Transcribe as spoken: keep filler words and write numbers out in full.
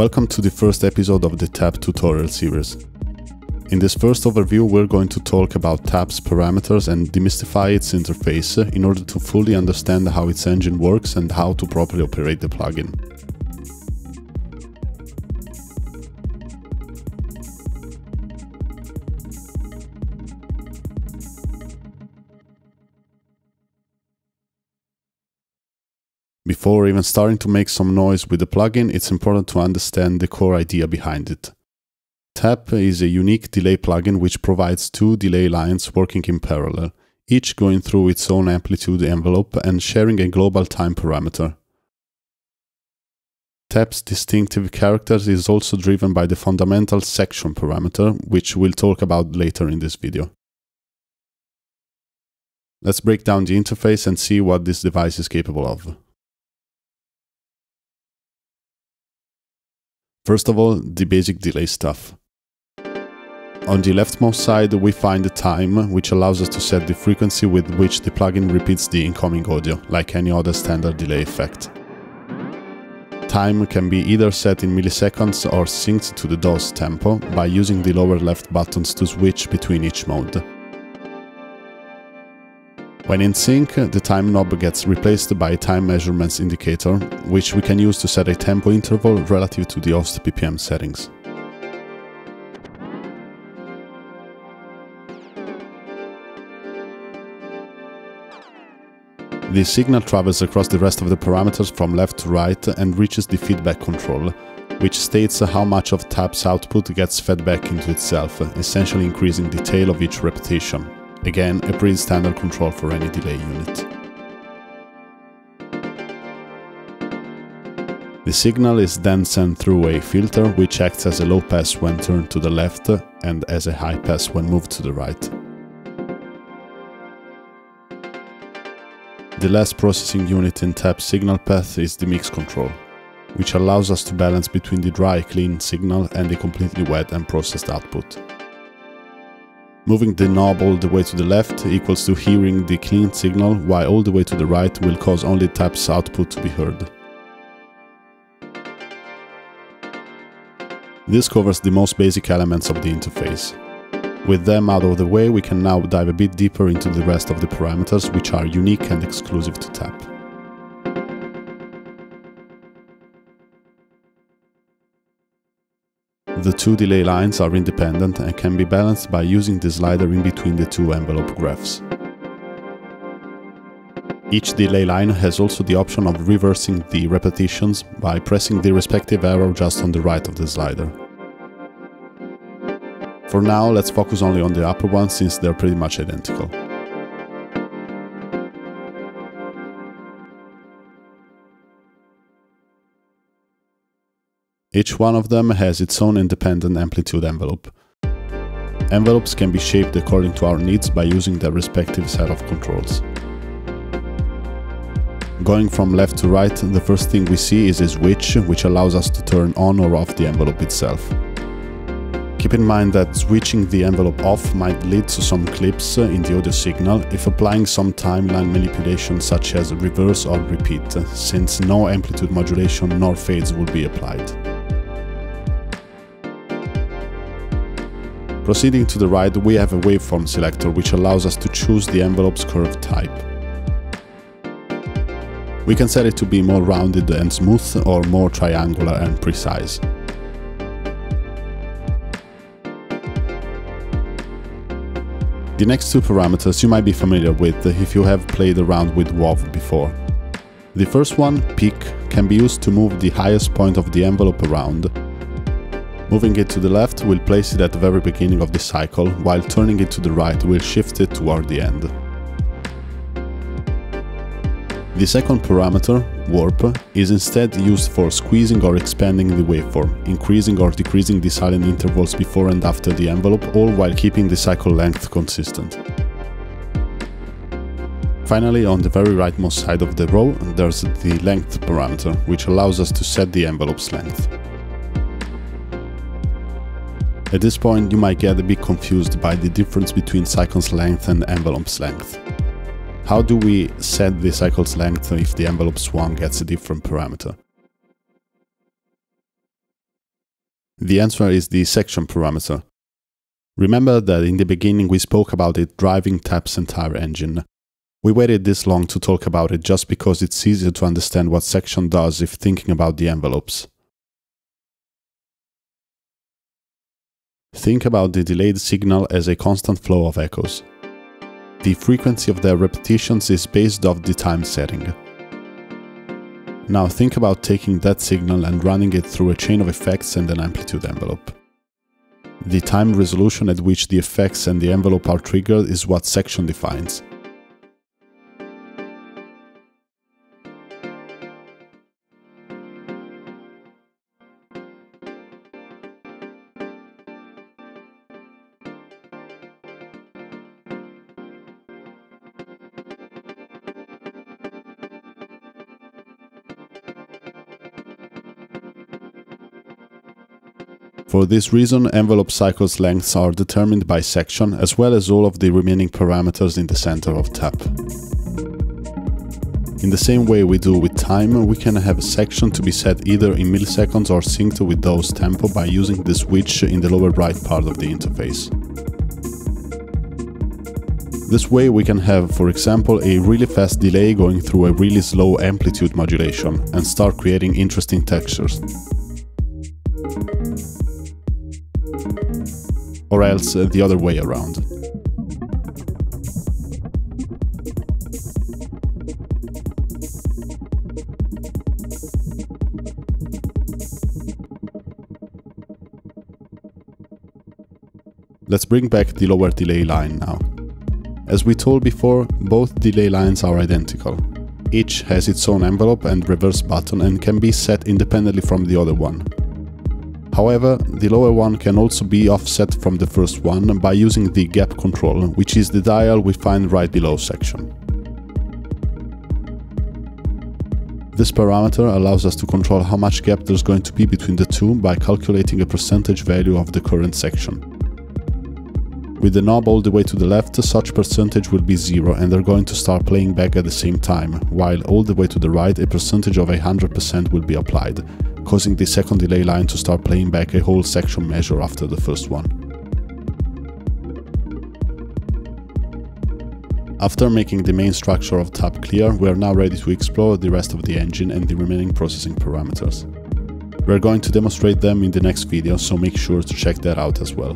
Welcome to the first episode of the T A P tutorial series. In this first overview we're going to talk about T A P's parameters and demystify its interface in order to fully understand how its engine works and how to properly operate the plugin. Before even starting to make some noise with the plugin, it's important to understand the core idea behind it. T A P is a unique delay plugin which provides two delay lines working in parallel, each going through its own amplitude envelope and sharing a global time parameter. T A P's distinctive characters is also driven by the fundamental section parameter, which we'll talk about later in this video. Let's break down the interface and see what this device is capable of. First of all, the basic delay stuff. On the leftmost side we find the time, which allows us to set the frequency with which the plugin repeats the incoming audio, like any other standard delay effect. Time can be either set in milliseconds or synced to the D O S tempo by using the lower left buttons to switch between each mode. When in sync, the time knob gets replaced by a time measurements indicator, which we can use to set a tempo interval relative to the host B P M settings. The signal travels across the rest of the parameters from left to right and reaches the feedback control, which states how much of T A P's output gets fed back into itself, essentially increasing the tail of each repetition. Again, a pretty standard control for any delay unit. The signal is then sent through a filter, which acts as a low pass when turned to the left and as a high pass when moved to the right. The last processing unit in T A P's signal path is the mix control, which allows us to balance between the dry, clean signal and the completely wet and processed output. Moving the knob all the way to the left equals to hearing the clean signal, while all the way to the right will cause only T A P's output to be heard. This covers the most basic elements of the interface. With them out of the way, we can now dive a bit deeper into the rest of the parameters, which are unique and exclusive to T A P. The two delay lines are independent and can be balanced by using the slider in between the two envelope graphs. Each delay line has also the option of reversing the repetitions by pressing the respective arrow just on the right of the slider. For now, let's focus only on the upper one since they're pretty much identical. Each one of them has its own independent amplitude envelope. Envelopes can be shaped according to our needs by using their respective set of controls. Going from left to right, the first thing we see is a switch, which allows us to turn on or off the envelope itself. Keep in mind that switching the envelope off might lead to some clips in the audio signal if applying some timeline manipulation such as reverse or repeat, since no amplitude modulation nor fades will be applied. Proceeding to the right, we have a waveform selector which allows us to choose the envelope's curve type. We can set it to be more rounded and smooth or more triangular and precise. The next two parameters you might be familiar with if you have played around with W A V before. The first one, peak, can be used to move the highest point of the envelope around. Moving it to the left will place it at the very beginning of the cycle, while turning it to the right will shift it toward the end. The second parameter, warp, is instead used for squeezing or expanding the waveform, increasing or decreasing the silent intervals before and after the envelope, all while keeping the cycle length consistent. Finally, on the very rightmost side of the row, there's the length parameter, which allows us to set the envelope's length. At this point, you might get a bit confused by the difference between cycle's length and envelope's length. How do we set the cycle's length if the envelope's one gets a different parameter? The answer is the section parameter. Remember that in the beginning we spoke about it driving TAP's entire engine. We waited this long to talk about it just because it's easier to understand what section does if thinking about the envelopes. Think about the delayed signal as a constant flow of echoes. The frequency of their repetitions is based off the time setting. Now think about taking that signal and running it through a chain of effects and an amplitude envelope. The time resolution at which the effects and the envelope are triggered is what section defines. For this reason, envelope cycles' lengths are determined by section, as well as all of the remaining parameters in the center of TAP. In the same way we do with time, we can have a section to be set either in milliseconds or synced with those tempo by using the switch in the lower right part of the interface. This way we can have, for example, a really fast delay going through a really slow amplitude modulation, and start creating interesting textures. Or else uh, the other way around. Let's bring back the lower delay line now. As we told before, both delay lines are identical. Each has its own envelope and reverse button and can be set independently from the other one. However, the lower one can also be offset from the first one by using the gap control, which is the dial we find right below section. This parameter allows us to control how much gap there's going to be between the two by calculating a percentage value of the current section. With the knob all the way to the left, such percentage will be zero and they're going to start playing back at the same time, while all the way to the right a percentage of one hundred percent will be applied, causing the second delay line to start playing back a whole section measure after the first one. After making the main structure of TAP clear, we are now ready to explore the rest of the engine and the remaining processing parameters. We are going to demonstrate them in the next video, so make sure to check that out as well.